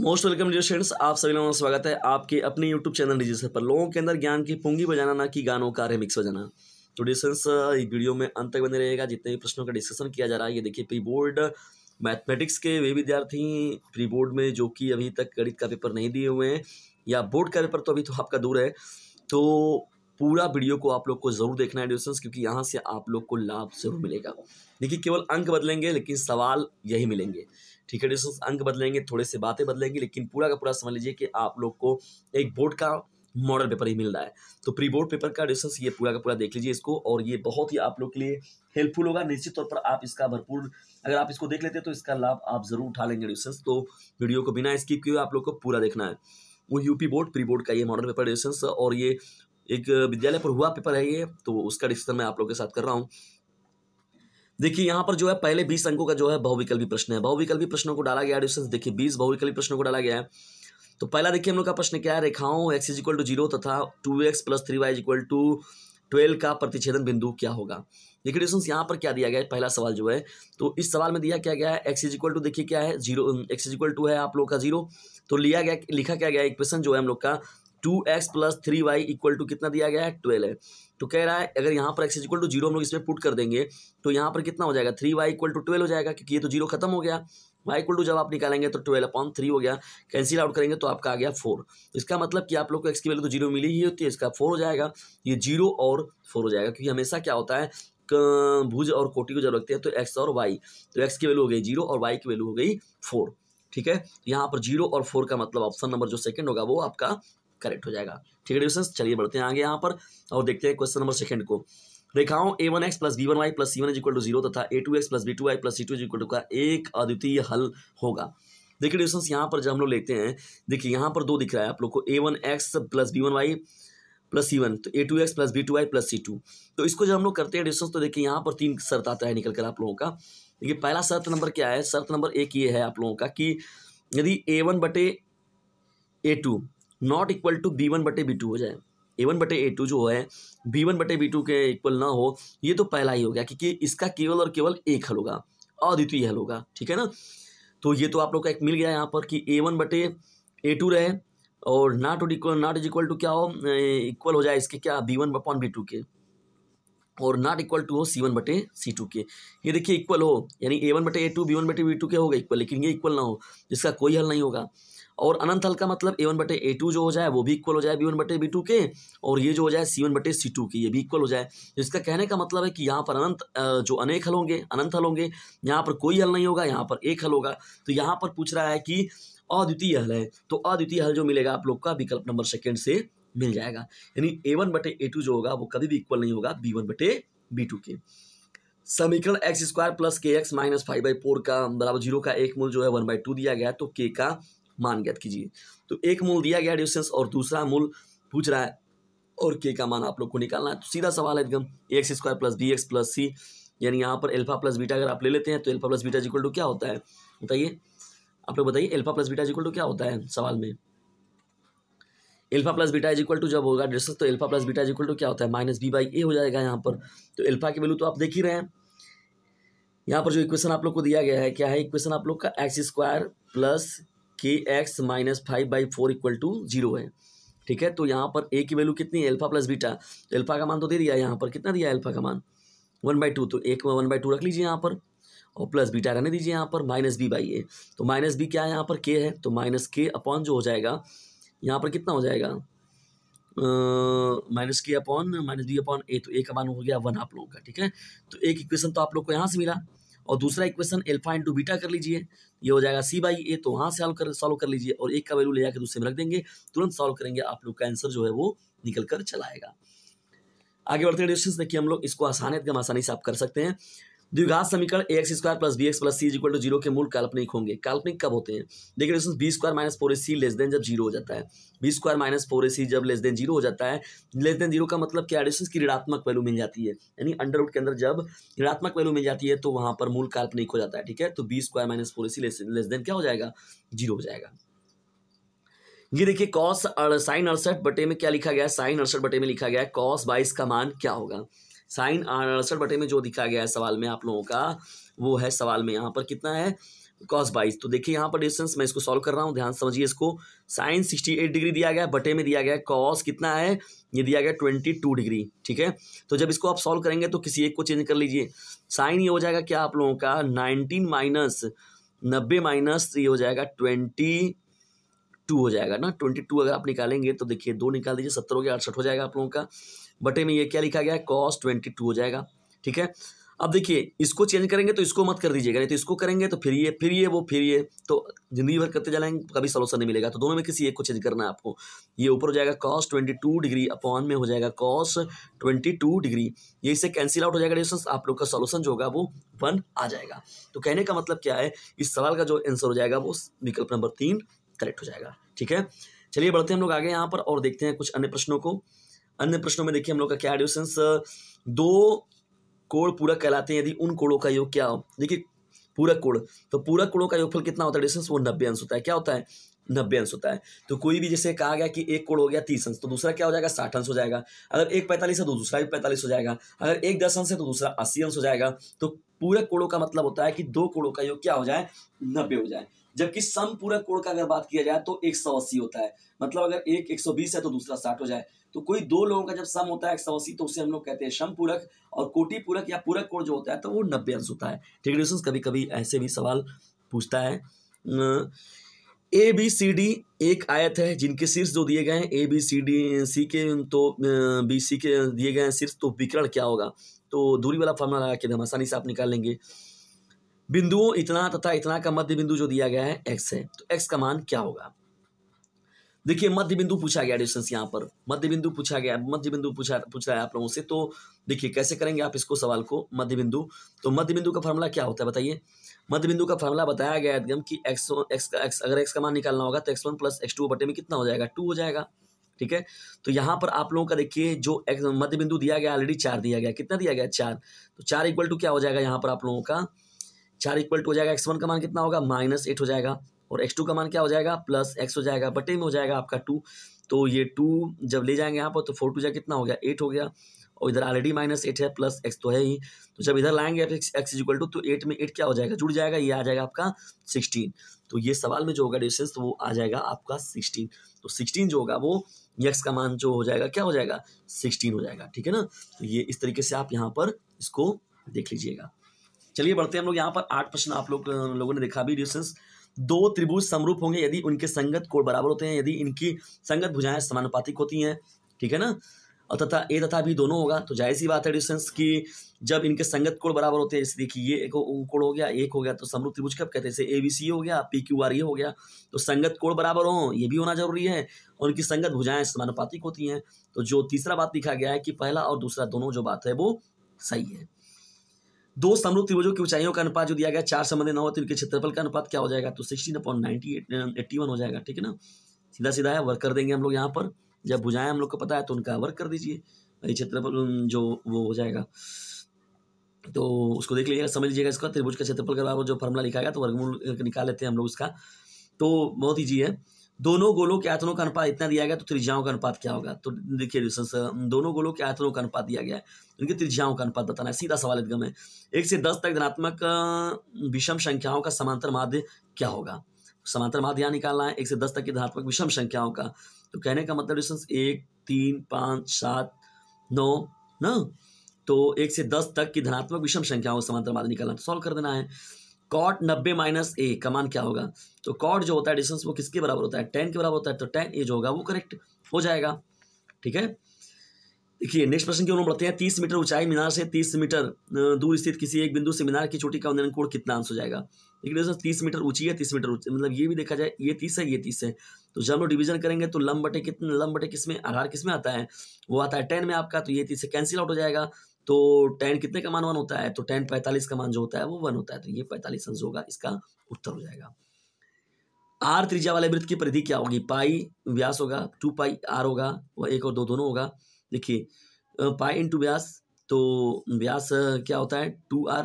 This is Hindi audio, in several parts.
मोस्ट वेलकम डियर स्टूडेंट्स, आप सभी लोगों का स्वागत है आपके अपने यूट्यूब चैनल डीजे सर पर। लोगों के अंदर ज्ञान की पूंगी बजाना ना कि गानों का रिमिक्स बजाना। तो डियर स्टूडेंट्स, इस वीडियो में अंत तक बने रहेगा। जितने भी प्रश्नों का डिस्कशन किया जा रहा है, ये देखिए प्री बोर्ड मैथमेटिक्स के वे विद्यार्थी प्री बोर्ड में जो कि अभी तक गणित का पेपर नहीं दिए हुए हैं या बोर्ड का पेपर तो अभी तो आपका दूर है, तो पूरा वीडियो को आप लोग को जरूर देखना है डियर स्टूडेंट्स, क्योंकि यहाँ से आप लोग को लाभ जरूर मिलेगा। देखिए केवल अंक बदलेंगे लेकिन सवाल यही मिलेंगे, ठीक है डियर स्टूडेंट्स। अंक बदलेंगे, थोड़े से बातें बदलेंगी, लेकिन पूरा का पूरा समझ लीजिए कि आप लोग को एक बोर्ड का मॉडल पेपर ही मिल रहा है। तो प्री बोर्ड पेपर का डियर स्टूडेंट्स ये पूरा का पूरा देख लीजिए इसको, और ये बहुत ही आप लोग के लिए हेल्पफुल होगा। निश्चित तौर पर आप इसका भरपूर, अगर आप इसको देख लेते हैं तो इसका लाभ आप जरूर उठा लेंगे डियर स्टूडेंट्स। तो वीडियो को बिना स्किप किए आप लोग को पूरा देखना है। वो यूपी बोर्ड प्री बोर्ड का ये मॉडल पेपर डियर स्टूडेंट्स, और ये एक विद्यालय पर हुआ पेपर है ये, तो उसका डिस्कशन मैं आप लोग के साथ कर रहा हूँ। देखिए यहाँ पर जो है पहले 20 अंकों का जो है बहुविकल्पी प्रश्न है, बहुविकल्पी प्रश्नों को डाला गया है। देखिए 20 बहुविकल्पी प्रश्नों को डाला गया है। तो पहला देखिए हम लोग का प्रश्न क्या है, रेखाओं x=0 तथा 2x+3y=12 का प्रतिच्छेदन बिंदु क्या होगा। देखिए डिस्टेंस यहाँ पर क्या दिया गया है, पहला सवाल जो है, तो इस सवाल में दिया क्या गया है x= देखिए क्या है 0, x= है आप लोग का 0। तो लिया गया, लिखा क्या गया इक्वेशन जो है हम लोग का 2x+3y= कितना दिया गया है 12 है। तो कह रहा है अगर यहाँ पर x=0 हम लोग इसमें पुट कर देंगे तो यहाँ पर कितना हो जाएगा 3y=12 हो जाएगा, क्योंकि ये तो 0 खत्म हो गया। y= जब आप निकालेंगे तो 12/3 हो गया, कैंसिल आउट करेंगे तो आपका आ गया 4। इसका मतलब कि आप लोग को x की वैल्यू तो 0 मिली ही होती है, इसका 4 हो जाएगा, ये 0 और 4 हो जाएगा। क्योंकि हमेशा क्या होता है भुज और कोटि को जब रखते हैं तो एक्स और वाई, तो एक्स की वैल्यू हो गई 0 और वाई की वैल्यू हो गई 4, ठीक है। यहाँ पर 0 और 4 का मतलब ऑप्शन नंबर जो सेकेंड होगा वो आपका करेक्ट हो जाएगा, ठीक है डियर। चलिए बढ़ते हैं आगे यहाँ पर और देखते हैं क्वेश्चन नंबर सेकंड को। रेखाओं a1x+b1y+c1=0 तथा a2x+b2y+c2=0 का एक अद्वितीय हल होगा। देखिए डियर, यहाँ पर जब हम लोग लेते हैं, देखिए यहाँ पर 2 दिख रहा है आप लोग को, a1x+b1y+c1 तो a2x+b2y+c2। तो इसको जब हम लोग करते हैं डियर, तो देखिए यहाँ पर 3 शर्त आता है निकल कर आप लोगों का। देखिए पहला शर्त नंबर क्या है, शर्त नंबर 1 ये है आप लोगों का कि यदि a1/a2 ≠ b1/b2 हो जाए, a1/a2 जो है b1/b2 के इक्वल ना हो, ये तो पहला ही हो गया, क्योंकि इसका केवल और केवल एक हल होगा, अद्वितीय हल होगा, ठीक है ना। तो ये तो आप लोग का एक मिल गया यहाँ पर कि a1/a2 रहे और नॉट इज इक्वल टू क्या हो, इक्वल हो जाए इसके क्या b1/b2 के, और नॉट इक्वल टू हो c1/c2 के। ये देखिए इक्वल हो, यानी a1/a2 b1/b2 के हो गए इक्वल, लेकिन ये इक्वल ना हो, इसका कोई हल नहीं होगा। और अनंत हल का मतलब a1/a2 जो हो जाए वो भी इक्वल हो जाए b1/b2 के, और ये जो हो जाए c1/c2 के, ये भी इक्वल हो जाए। इसका कहने का मतलब है कि यहाँ पर अनंत जो अनेक हल होंगे, अनंत हल होंगे, यहाँ पर कोई हल नहीं होगा, यहाँ पर एक हल होगा। तो यहाँ पर पूछ रहा है कि अद्वितीय हल है, तो अद्वितीय हल जो मिलेगा आप लोग का विकल्प नंबर सेकेंड से मिल जाएगा, यानी a1/a2 जो होगा वो कभी भी इक्वल नहीं होगा b1/b2 के। समीकरण x² + kx - 5/4 का बराबर 0 का एक मूल जो है 1/2 दिया गया, तो k का मान ज्ञात कीजिए। तो एक मूल दिया गया डिस्टेंस और दूसरा मूल पूछ रहा है और k का मान आप लोग को निकालना है। तो सीधा सवाल है एकदम, ax² + bx + c, यानी यहाँ पर α + β अगर आप ले लेते हैं तो α + β= क्या होता है, बताइए आप लोग, बताइए α + β= क्या होता है सवाल में। α + β= जब होगा डिस्टेंस तो α + β= क्या होता है -b/a हो जाएगा यहाँ पर। तो अल्फा की वैल्यू तो आप देख ही रहे हैं, यहाँ पर जो इक्वेशन आप लोग को दिया गया है क्या है, इक्वेशन आप लोग का x² + kx - 5/4 = 0 है, ठीक है। तो यहाँ पर a की वैल्यू कितनी है, α + β, तो अल्फा का मान तो दे दिया है यहाँ पर, कितना दिया है अल्फा का मान 1/2, तो 1/2 रख लीजिए यहाँ पर और प्लस बीटा रहने दीजिए यहाँ पर, -b/a। तो -b क्या है यहाँ पर, k है, तो -k/ जो हो जाएगा यहाँ पर कितना हो जाएगा -k/-b/a, तो a का मान हो गया 1 आप लोगों का, ठीक है। तो एक इक्वेशन तो आप लोग को यहाँ से मिला और दूसरा इक्वेशन α/β कर लीजिए, ये हो जाएगा c/a, तो वहाँ से सॉल्व कर लीजिए और एक का वैल्यू ले जाकर दूसरे में रख देंगे, तुरंत सॉल्व करेंगे, आप लोग का आंसर जो है वो निकल कर चला आएगा। आगे बढ़ते हैं डिस्टेंस, देखिए हम लोग इसको आसानी एकदम आसानी से आप कर सकते हैं। द्विघात समीकरण ax² + bx + c equal to 0 के मूल काल्पनिक होंगे, काल्पनिक कब होते हैं। देखिए distance b² - 4ac less than जब 0 हो जाता है, b² - 4ac जब लेस देन 0 हो जाता है, लेस देन 0 का मतलब क्या है डिस्टेंस की ऋणात्मक वैल्यू मिल जाती है, यानी अंडर रूट के अंदर जब ऋणात्मक वैल्यू मिल जाती है तो वहाँ पर मूल काल्पनिक हो जाता है, ठीक है। तो b² - 4ac लेस देन क्या हो जाएगा 0 हो जाएगा। ये देखिए कॉस साइन 68/2 में क्या लिखा गया है, साइन 68/2 में लिखा गया है cos 22 का मान क्या होगा। साइन 68/2 में जो दिखा गया है सवाल में आप लोगों का वो है, सवाल में यहाँ पर कितना है कॉस 22। तो देखिए यहाँ पर डिस्टेंस मैं इसको सॉल्व कर रहा हूँ, ध्यान समझिए इसको। साइन 68 डिग्री दिया गया है, बटे में दिया गया है कॉस कितना है, ये दिया गया 22 डिग्री, ठीक है। तो जब इसको आप सॉल्व करेंगे तो किसी एक को चेंज कर लीजिए। साइन ये हो जाएगा क्या आप लोगों का 19 माइनस 90 माइनस ये हो जाएगा 22 हो जाएगा ना, 22 अगर आप निकालेंगे तो देखिए 2 निकाल दीजिए, 70 हो गया, 68 हो जाएगा आप लोगों का। बटे में ये क्या लिखा गया है कॉस 22 हो जाएगा, ठीक है। अब देखिए इसको चेंज करेंगे तो इसको मत कर दीजिएगा, नहीं तो इसको करेंगे तो फिर ये तो जिंदगी भर करते जाएंगे, कभी सलूशन नहीं मिलेगा। तो दोनों में किसी एक को चेंज करना है आपको। ये ऊपर हो जाएगा कॉस 22 डिग्री अपॉन में हो जाएगा कॉस 22 डिग्री, ये इससे कैंसिल आउट हो जाएगा डिस्टेंस, आप लोग का सोल्यूशन जो होगा वो 1 आ जाएगा। तो कहने का मतलब क्या है, इस सवाल का जो आंसर हो जाएगा वो विकल्प नंबर 3 करेक्ट हो जाएगा, ठीक है। चलिए बढ़ते हैं हम लोग आगे यहाँ पर और देखते हैं कुछ अन्य प्रश्नों को। अन्य प्रश्नों में देखिए हम लोग का क्या डिस्टेंस, 2 कोण पूरक कहलाते हैं यदि उन कोणों का योग क्या हो। देखिए पूरक कोण, तो पूरक कोणों का योगफल कितना होता है डिस्टेंस, वो 90 अंश होता है। क्या होता है, 90 अंश होता है। तो कोई भी जैसे कहा गया कि एक कोण हो गया 30 अंश, तो दूसरा क्या हो जाएगा 60 अंश हो जाएगा। अगर एक 45 है तो दूसरा भी 45 हो जाएगा। अगर एक 10 अंश है तो दूसरा 80 अंश हो जाएगा। तो पूरक कोणों का मतलब होता है कि 2 कोणों का योग क्या हो जाए, 90 हो जाए। जबकि सम पूरक कोण का अगर बात किया जाए तो 180 होता है, मतलब अगर एक 120 है तो दूसरा 60 हो जाए। तो कोई 2 लोगों का जब सम होता है 180 तो उसे हम लोग कहते हैं सम पूरक, और कोटि पूरक या पूरक कोण जो होता है तो वो 90 अंश होता है, ठीक है। डिस्टेंस कभी कभी ऐसे भी सवाल पूछता है। ए बी सी डी एक आयत है जिनके शीर्ष जो दिए गए हैं A B C D C के, तो बी सी के दिए गए हैं शीर्ष, तो विकर्ण क्या होगा, तो दूरी वाला फॉर्मूला लगा के हम आसानी से आप निकाल लेंगे। बिंदुओं इतना तथा इतना का मध्य बिंदु जो दिया गया है x है, तो x का मान क्या होगा। देखिए मध्य बिंदु पूछा गया डिस्टेंस, यहाँ पर मध्य बिंदु पूछा गया, मध्य बिंदु पूछा है आप लोगों से। तो देखिए कैसे करेंगे आप इसको सवाल को, मध्य बिंदु, तो मध्य बिंदु का फॉर्मूला क्या होता है बताइए। मध्य बिंदु का फॉर्मूला बताया गया एकदम कि x का मान निकालना होगा तो x1 प्लस x2 बटे में कितना हो जाएगा, 2 हो जाएगा, ठीक है। तो यहाँ पर आप लोगों का देखिए जो मध्य बिंदु दिया गया ऑलरेडी 4 दिया गया, कितना दिया गया 4, तो 4 इक्वल टू क्या हो जाएगा यहाँ पर आप लोगों का 4 इक्वल टू हो जाएगा x1 का मान कितना होगा -8 हो जाएगा, और x2 का मान क्या हो जाएगा +x हो जाएगा, बटे में हो जाएगा आपका 2। तो ये 2 जब ले जाएंगे यहाँ पर तो 4 2 जा कितना हो गया 8 हो गया, और इधर ऑलरेडी -8 है प्लस x तो है ही, तो जब इधर लाएंगे आप x इक्वल टू तो 8 में 8 क्या हो जाएगा जुड़ जाएगा, ये आ जाएगा आपका 16। तो ये सवाल में जो होगा डिस्टेंस तो वो आ जाएगा आपका 16। तो 16 जो होगा वो x का मान जो हो जाएगा क्या हो जाएगा 16 हो जाएगा, ठीक है ना। तो ये इस तरीके से आप यहाँ पर इसको देख लीजिएगा। चलिए बढ़ते हैं हम लोग यहाँ पर 8 प्रश्न आप लोगों ने देखा भी डिस्टेंस। 2 त्रिभुज समरूप होंगे यदि उनके संगत कोण बराबर होते हैं, यदि इनकी संगत भुजाएं समानुपातिक होती हैं, ठीक है ना, और तथा ए तथा भी दोनों होगा। तो जाहिर सी बात है डिस्टेंस कि जब इनके संगत कोण बराबर होते हैं, जैसे देखिए ये एक कोण हो गया एक हो गया, तो समरूप त्रिभुज कब कहते हैं, जैसे ABC हो गया PQR ये हो गया। तो संगत कोण बराबर हों ये भी होना जरूरी है, और उनकी संगत भुजाएं समानुपातिक होती हैं। तो जो तीसरा बात लिखा गया है कि पहला और दूसरा दोनों जो बात है वो सही है। 2 समरूप त्रिभुजों की ऊंचाइयों का अनुपात जो दिया गया 4 संबंधित ना हो तो इनके क्षेत्रफल का अनुपात क्या हो जाएगा, तो 16/91 हो जाएगा, ठीक है ना। सीधा सीधा है, वर्क कर देंगे हम लोग यहाँ पर, जब भुजाएं हम लोग को पता है तो उनका वर्क कर दीजिए, क्षेत्रफल जो वो हो जाएगा तो उसको देख लीजिएगा समझ लीजिएगा। इसका त्रिभुज का क्षेत्रफल का बराबर जो फॉर्मूला लिखा गया तो वर्गमूल निकाल लेते हैं हम लोग उसका, तो बहुत ईजी है। दोनों गोलों के आयतनों का अनुपात इतना दिया गया तो त्रिज्याओं का अनुपात क्या होगा, तो देखिए दोनों गोलों के आयतनों का अनुपात दिया गया है, उनके त्रिज्याओं का अनुपात बताना है, सीधा सवाल एकदम है। 1 से 10 तक धनात्मक विषम संख्याओं का समांतर माध्य क्या होगा, समांतर माध्य यहाँ निकालना है 1 से 10 तक की धनात्मक विषम संख्याओं का। तो कहने का मतलब डिस्टेंस 1 3 5 7 9 न, तो 1 से 10 तक की धनात्मक विषम संख्याओं का समांतर माध्य निकालना, तो सॉल्व कर देना है। कॉट 90 माइनस ए का मान क्या होगा, तो कॉट जो होता है डिस्टेंस वो किसके बराबर होता है 10 के बराबर होता है, तो 10 ए जो होगा वो करेक्ट हो जाएगा, ठीक है। देखिए नेक्स्ट प्रश्न की ओर बढ़ते हैं। 30 मीटर ऊंचाई मीनार से 30 मीटर दूर स्थित किसी एक बिंदु से मीनार की चोटी का उन्नयन कोण कितना अंश हो जाएगा। देखिए 30 मीटर ऊंची है 30 मीटर ऊंची, मतलब ये भी देखा जाए ये 30 है ये 30 है, तो जब हम डिवीजन करेंगे तो लंब बटे कितना, लंब बटे किस में आधार किस में आता है, वो आता है 10 में आपका, तो ये 30 से कैंसिल आउट हो जाएगा। तो 10 कितने का मान 1 होता है, तो 10/45 का मान जो होता है वो 1 होता है, तो ये 45 अंश होगा, इसका उत्तर हो जाएगा। आर त्रिज्या वाले वृत्त की परिधि क्या होगी, पाई व्यास होगा 2 पाई r होगा, वह 1 और 2 दोनों होगा। देखिए पाई इंटू व्यास, तो व्यास क्या होता है 2r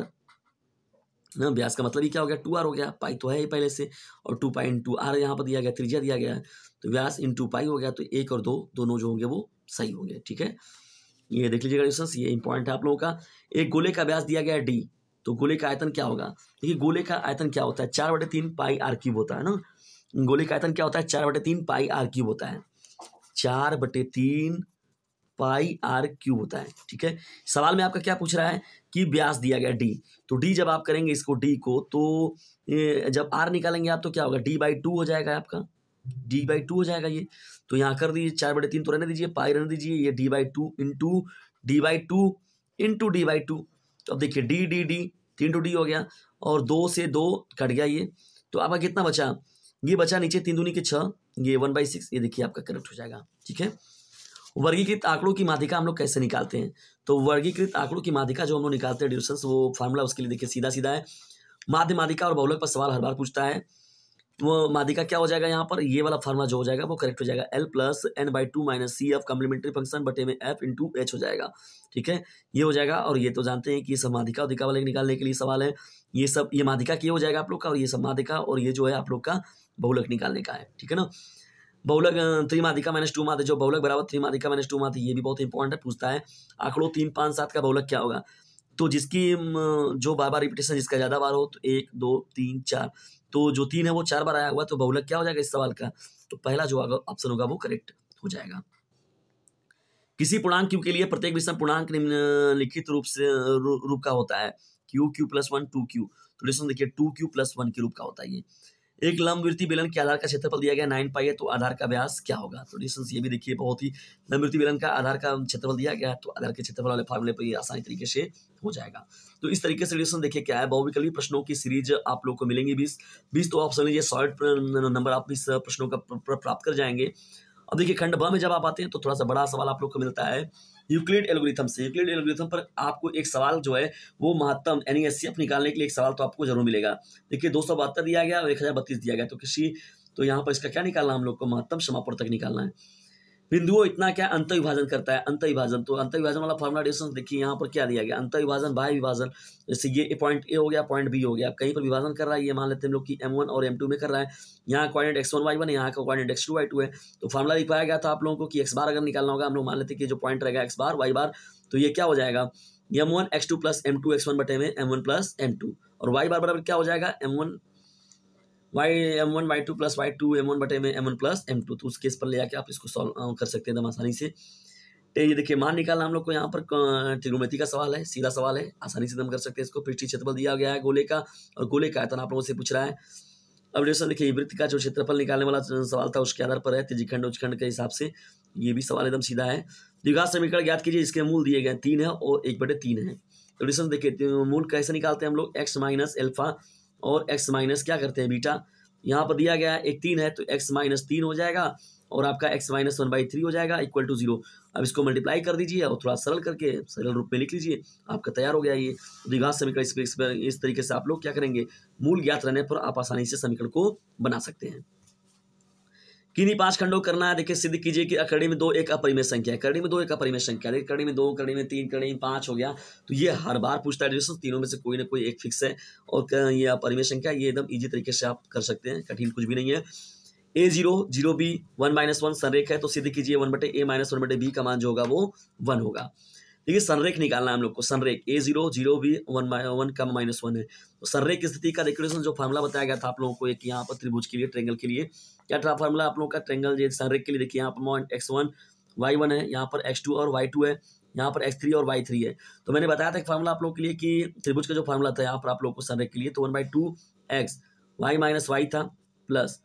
ना, व्यास का मतलब ही क्या हो गया 2r हो गया, पाई तो है ही पहले से, और 2 पाई इंटू r यहाँ पर दिया गया त्रिज्या दिया गया है, तो व्यास इंटू पाई हो गया, तो 1 और 2 दोनों जो होंगे वो सही होंगे, ठीक है। ये देख लीजिएगा डिस्टेंस, ये इंपॉर्टेंट है आप लोगों का। एक गोले का व्यास दिया गया है d, तो गोले का आयतन क्या होगा? देखिए गोले का आयतन क्या होता है, 4/3 पाई r³ होता है ना। गोले का आयतन क्या होता है? 4/3 पाई r³ होता है, 4/3 पाई r³ होता है। ठीक है, सवाल में आपका क्या पूछ रहा है कि व्यास दिया गया d, तो d जब आप करेंगे इसको d को, तो जब r निकालेंगे आप तो क्या होगा, d/2 हो जाएगा आपका, d/2 हो जाएगा ये। तो यहाँ कर दीजिए 4/3 तो रहने दीजिए, पाई रहने दीजिए, ये d/2 × d/2 × d/2। तो अब देखिए d, 3×d हो गया और 2 से 2 कट गया ये, तो आपका कितना बचा? ये बचा नीचे 3×2 = 6, ये 1/6, ये देखिए आपका करेक्ट हो जाएगा। ठीक है, वर्गीकृत आंकड़ों की माध्यिका हम लोग कैसे निकालते हैं? तो वर्गीकृत आंकड़ों की माध्यिका जो हम लोग निकालते हैं डिविजन, वो फार्मूला उसके लिए देखिए सीधा सीधा है। माध्य, माध्यिका और बहुलक पर सवाल हर बार पूछता है। वो माध्यिका क्या हो जाएगा यहाँ पर, ये वाला फार्मूला जो हो जाएगा वो करेक्ट हो जाएगा, L + n/2 - CF complementary function बटे में F × H हो जाएगा। ठीक है, ये हो जाएगा। और ये तो जानते हैं कि ये सब माध्यिका और अधिका वाले निकालने के लिए सवाल है, ये सब, ये माध्यिका की हो जाएगा आप लोग का, और ये सब माध्यिका, और ये जो है आप लोग का बहुलक निकालने का है। ठीक है ना, बहुलक 3 माध्यिका - 2 माध्य, जो बहुलक बराबर 3 माध्यिका - 2 माध्य, ये भी बहुत इंपॉर्टेंट पूछता है। आंकड़ों 3, 5, 7 का बहुलक क्या होगा? तो जिसकी जो बार बार रिपीटेशन, जिसका ज़्यादा बार हो, तो 1, 2, 3, 4, तो जो 3 है वो 4 बार आया हुआ, तो बहुलक क्या हो जाएगा इस सवाल का? तो पहला जो ऑप्शन होगा वो करेक्ट हो जाएगा। किसी पूर्णांक क्यू के लिए प्रत्येक विषम पूर्णांक निम्नलिखित रूप का होता है, q, q+1, 2q। तो रिलेशन देखिए 2q+1 के रूप का होता है ये। एक लंबवृत्तीय बेलन के आधार का क्षेत्रफल दिया गया 9 पाई है, तो आधार का व्यास क्या होगा? तो डिस्टेंस ये भी देखिए, बहुत ही, लंबवृत्तीय बेलन का आधार का क्षेत्रफल दिया गया है, तो आधार के क्षेत्रफल वाले फार्मूले पर ये आसानी तरीके से हो जाएगा। तो इस तरीके से डिस्टेंस देखिए क्या है, बहुविकल्पी प्रश्नों की सीरीज आप लोग को मिलेंगी 20 20, तो आप समझ लीजिए शॉर्ट नंबर आप इस प्रश्नों का प्राप्त कर जाएंगे। अब देखिए खंड ब में जब आप आते हैं तो थोड़ा सा बड़ा सवाल आप लोग को मिलता है यूक्लिड एल्गोरिथम से। यूक्लिड एल्गोरिथम पर आपको एक सवाल जो है वो महत्तम यानी एचसीएफ निकालने के लिए एक सवाल तो आपको जरूर मिलेगा। देखिए 272 दिया गया और 1032 दिया गया, तो किसी, तो यहाँ पर इसका क्या निकालना है हम लोग को? महत्तम समापवर्तक तक निकालना है। बिंदुओं इतना क्या अंतविभाजन करता है, अंतविभाजन, तो अंतविभाजन वाला फार्मूला डिस्टेंस देखिए यहाँ पर क्या दिया गया, अंतविभाजन बाय विभाजन। जैसे ये पॉइंट ए हो गया, पॉइंट बी हो गया, कहीं पर विभाजन कर रहा है, ये मान लेते हैं हम लोग कि M1 और M2 में कर रहा है। यहाँ कोऑर्डिनेट x1 y1 है, यहाँ का कोऑर्डिनेट x2 y2 है। तो फार्मूला लिखवाया गया था आप लोगों को कि x बार अगर निकालना होगा, हम लोग मान लेते हैं कि जो पॉइंट रहेगा x बार y बार, तो ये क्या हो जाएगा, m1 x2 + m2 x1 बटे में m1 + m2, और y बार बराबर क्या हो जाएगा, m1 y2 + y2 m1 बटे में m1 + m2। तो उस केस पर ले जाके आप इसको सॉल्व कर सकते हैं एकदम आसानी से। ये देखिए मान निकालना हम लोग को यहाँ पर त्रिकोणमिति का सवाल है, सीधा सवाल है, आसानी से एकदम कर सकते हैं इसको। पृष्ठीय क्षेत्रफल दिया गया है गोले का, और गोले का आयतन आप लोगों से पूछ रहा है। अब दोस्तों देखिए वृत्त का जो क्षेत्रफल निकालने वाला सवाल था उसके आधार पर है, त्रिज्यखंड उच्चखंड के हिसाब से, ये भी सवाल एकदम सीधा है। द्विघात समीकरण ज्ञात कीजिए, इसके मूल दिए गए 3 है और 1/3 है। तो डिस्टेंस देखिए मूल कैसे निकालते हैं हम लोग, x - अल्फा और x- क्या करते हैं बीटा। यहाँ पर दिया गया है 1 3 है, तो x - 3 हो जाएगा और आपका x - 1/3 हो जाएगा = 0। अब इसको मल्टीप्लाई कर दीजिए और थोड़ा सरल करके सरल रूप में लिख लीजिए, आपका तैयार हो गया ये द्विघात समीकरण। इस तरीके से आप लोग क्या करेंगे, मूल ज्ञात रहने पर आप आसानी से समीकरण को बना सकते हैं। किन्हीं 5 खंडों करना है, देखिए सिद्ध कीजिए कि अकरणी में 2 एक अपरिमेय संख्या है। अकरणी में 2 एक अपरिमेय संख्या है, अकरणी में 2, अकरणी में 3, अकरणी में 5 हो गया, तो ये हर बार पूछता है। तीनों में से कोई ना कोई एक फिक्स है और ये अपरिमेय संख्या, ये एकदम ईजी तरीके से आप कर सकते हैं, कठिन कुछ भी नहीं है। a0, 0b, 1 - 1 संरेख है, तो सिद्ध कीजिए 1/a - 1/b का मान जो होगा वो 1 होगा। देखिए संरेख निकालना है हम लोग को, संरेख a0, 0b, 1 का -1 है। तो संरेख की स्थिति का देखिए जो फार्मूला बताया गया था आप लोगों को, एक यहाँ पर त्रिभुज के लिए, ट्रेंगल के लिए क्या था फार्मूला आप लोगों का, ट्रेंगल जो संरेख के लिए देखिए यहाँ पर x1 y1 है, यहाँ पर x2 और y2 है, यहाँ पर x3 और y3 है। तो मैंने बताया था एक फार्मूला आप लोगों के लिए कि त्रिभुज का जो फार्मूला था यहाँ पर आप लोग को संरेख के लिए, तो 1/2 x y - y था प्लस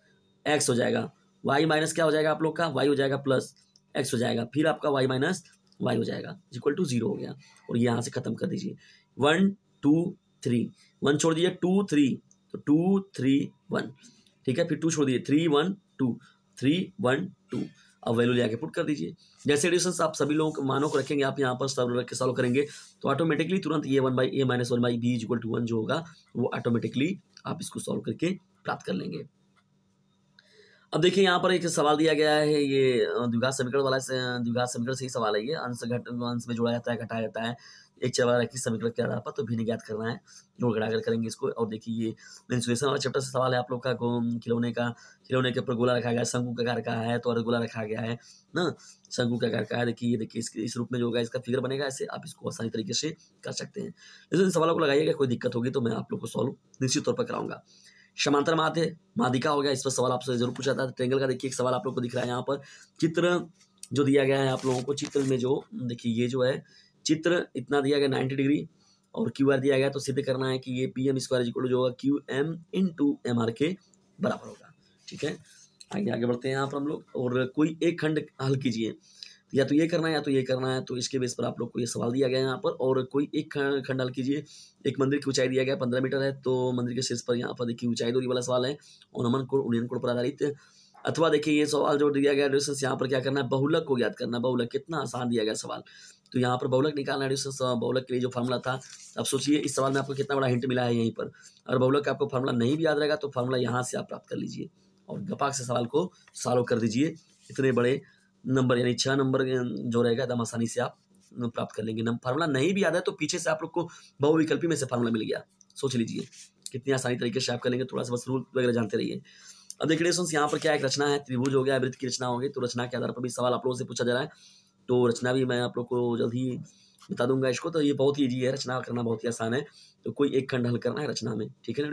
x हो जाएगा, y माइनस क्या हो जाएगा आप लोग का, y हो जाएगा प्लस x हो जाएगा, फिर आपका y - y हो जाएगा = 0 हो गया। और यहाँ से ख़त्म कर दीजिए, 1 2 3, 1 छोड़ दीजिए 2 3, तो 2 3 1, ठीक है, फिर 2 छोड़ दीजिए 3 1 2 3 1 2। अब वैल्यू ले आके पुट कर दीजिए। जैसे एडिशंस आप सभी लोगों के मानों को रखेंगे, आप यहाँ पर सब रख के सॉल्व करेंगे, तो ऑटोमेटिकली तुरंत ये 1/a - 1/b = 1 जो होगा वो ऑटोमेटिकली आप इसको सॉल्व करके प्राप्त कर लेंगे। अब देखिए यहाँ पर एक सवाल दिया गया है, ये द्विघात समीकरण वाला, द्विघात समीकरण से ही सवाल है ये। अंश घट, अंश में जोड़ा जाता है, घटाया जाता है, 1 समीकरण के आधार पर तो भिन्न ज्ञात करना है, जोड़ घटाकर करेंगे इसको। और देखिए ये इंसुलेशन वाला चैप्टर से सवाल है आप लोग का, खिलौने के ऊपर गोला रखा गया है, शंकु का आकार का है तो और गोला रखा गया है ना, शंकु का आकार का है। देखिए ये देखिए इस रूप में जो होगा इसका फिगर बनेगा, ऐसे आप इसको आसानी तरीके से कर सकते हैं। इसलिए सवालों को लगाइएगा, कोई दिक्कत होगी तो मैं आप लोग को सॉल्व निश्चित तौर पर कराऊंगा। समांतर माध्य माध्यिका हो गया, इस पर सवाल आपसे जरूर पूछा था। ट्रेंगल का देखिए एक सवाल आप लोग को दिख रहा है यहाँ पर, चित्र जो दिया गया है आप लोगों को, चित्र में जो देखिए ये जो है चित्र इतना दिया गया 90 डिग्री और क्यू आर दिया गया, तो सिद्ध करना है कि ये PM² जो होगा QM × MR के बराबर होगा। ठीक है, आगे बढ़ते हैं यहाँ पर हम लोग। और कोई एक खंड हल कीजिए, या तो ये करना है या तो ये करना है, तो इसके बेस पर आप लोग को ये सवाल दिया गया है यहाँ पर। और कोई एक खंड हल कीजिए, एक मंदिर की ऊंचाई दिया गया 15 मीटर है, तो मंदिर के शीर्ष पर यहाँ पर देखिए ऊंचाई दूरी वाला सवाल है, और नमन कोण उन्नयन कोण पर आधारित। अथवा देखिए ये सवाल जो दिया गया डिस्टेंस, यहाँ पर क्या करना है, बहुलक को ज्ञात करना। बहुलक कितना आसान दिया गया सवाल, तो यहाँ पर बहुलक निकालना है। बहुलक के लिए जो फार्मूला था, अब सोचिए इस सवाल में आपको कितना बड़ा हिंट मिला है यहीं पर। अगर बहुलक का आपको फार्मूला नहीं भी याद रहेगा तो फार्मूला यहाँ से आप प्राप्त कर लीजिए और गपाक से सवाल को सॉल्व कर दीजिए। इतने बड़े नंबर यानी 6 नंबर जो रहेगा एकदम आसानी से आप प्राप्त कर लेंगे। फार्मूला नहीं भी याद है तो पीछे से आप लोग को बहुविकल्पी में से फार्मूला मिल गया, सोच लीजिए कितनी आसानी तरीके से आप कर लेंगे। थोड़ा सा बस रूल वगैरह जानते रहिए। अब देखिए यहाँ पर क्या एक रचना है, त्रिभुज हो गया, वृत्त की रचना हो गई, तो रचना के आधार पर भी सवाल आप लोगों से पूछा जा रहा है, तो रचना भी मैं आप लोग को जल्द ही बता दूंगा इसको। तो ये बहुत ही ईजी है, रचना करना बहुत ही आसान है, तो कोई एक खंड हल करना है रचना में। ठीक है ना,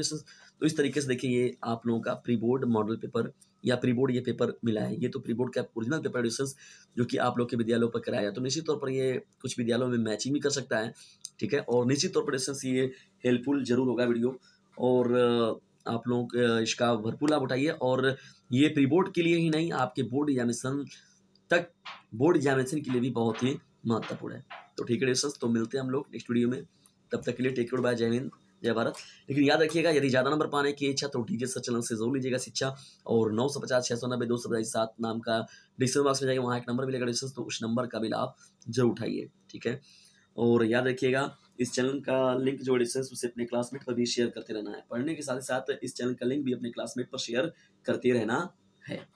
तो इस तरीके से देखिए ये आप लोगों का प्री बोर्ड मॉडल पेपर या प्री बोर्ड ये पेपर मिला है। ये तो प्री बोर्ड का ओरिजिनल पेपर एडिशंस जो कि आप लोग के विद्यालयों पर कराया, तो निश्चित तौर पर ये कुछ विद्यालयों में मैचिंग भी कर सकता है। ठीक है, और निश्चित तौर पर एडिशंस ये हेल्पफुल जरूर होगा वीडियो, और आप लोग इसका भरपूर लाभ उठाइए। और ये प्री बोर्ड के लिए ही नहीं, आपके बोर्ड एग्जामिनेशन तक, बोर्ड एग्जामिनेशन के लिए भी बहुत ही महत्वपूर्ण है। तो ठीक है दोस्तों, तो मिलते हैं हम लोग नेक्स्ट वीडियो में, तब तक के लिए टेक केयर, बाय, जय हिंद, जय भारत। लेकिन याद रखिएगा, यदि ज़्यादा नंबर पाने की इच्छा तो डीजे सर चैनल से जरूर लीजिएगा शिक्षा, और 950-690-227 नाम का डिस्क्रिप्शन बॉक्स में जाएगा, वहाँ एक नंबर मिलेगा डिस्टेंस, तो उस नंबर का भी लाभ जरूर उठाइए। ठीक है, और याद रखिएगा इस चैनल का लिंक जो डिस्टेंस उसे अपने क्लासमेट पर भी शेयर करते रहना है, पढ़ने के साथ साथ इस चैनल का लिंक भी अपने क्लासमेट पर शेयर करते रहना है।